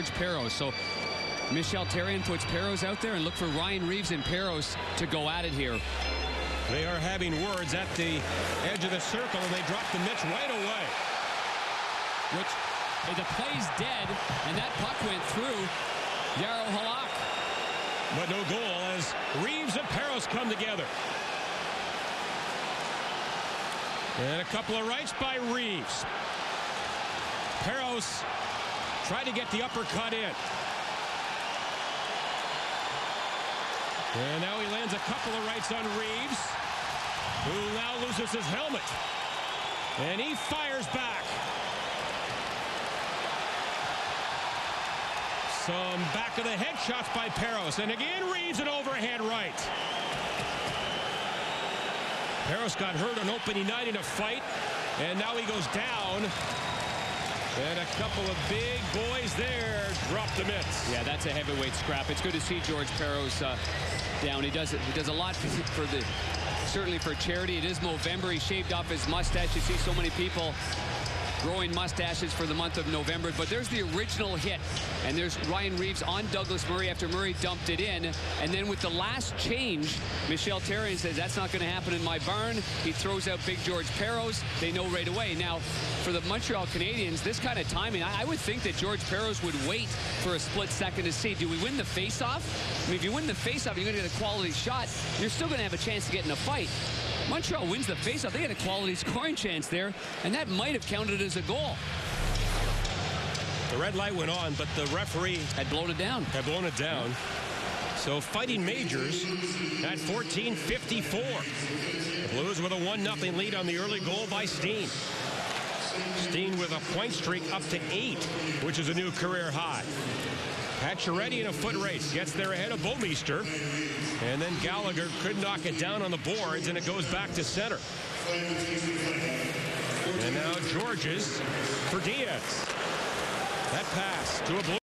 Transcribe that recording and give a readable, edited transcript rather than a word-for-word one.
George Parros. So Michel Therrien puts Parros out there, and look for Ryan Reaves and Parros to go at it here. They are having words at the edge of the circle, and they drop the mitts right away. Which, the play's dead, and that puck went through Jaroslav Halak. But no goal as Reaves and Parros come together. And a couple of rights by Reaves. Parros tried to get the uppercut in. And now he lands a couple of rights on Reaves, who now loses his helmet. And he fires back. Some back of the head shots by Parros. And again, Reaves an overhand right. Parros got hurt on opening night in a fight. And now he goes down. And a couple of big boys there drop the mitts. Yeah, that's a heavyweight scrap. It's good to see George Parros down. He does a lot for the, certainly for charity. It is Movember. He shaved off his mustache. You see so many people growing mustaches for the month of November. But there's the original hit, and there's Ryan Reaves on Douglas Murray after Murray dumped it in. And then with the last change, Michel Therrien says, that's not going to happen in my barn. He throws out big George Parros. They know right away. Now, for the Montreal Canadiens, this kind of timing, I would think that George Parros would wait for a split second to see, do we win the face-off? I mean, if you win the face-off, you're going to get a quality shot. You're still going to have a chance to get in a fight. Montreal wins the faceoff. They had a quality scoring chance there, and that might have counted as a goal. The red light went on, but the referee had blown it down. Yeah. So fighting majors at 14:54. The Blues with a 1-0 lead on the early goal by Steen. Steen with a point streak up to 8, which is a new career high. Pacioretty in a foot race gets there ahead of Bollmeister, and then Gallagher could knock it down on the boards, and it goes back to center. And now Georges for Diaz. That pass to a blue.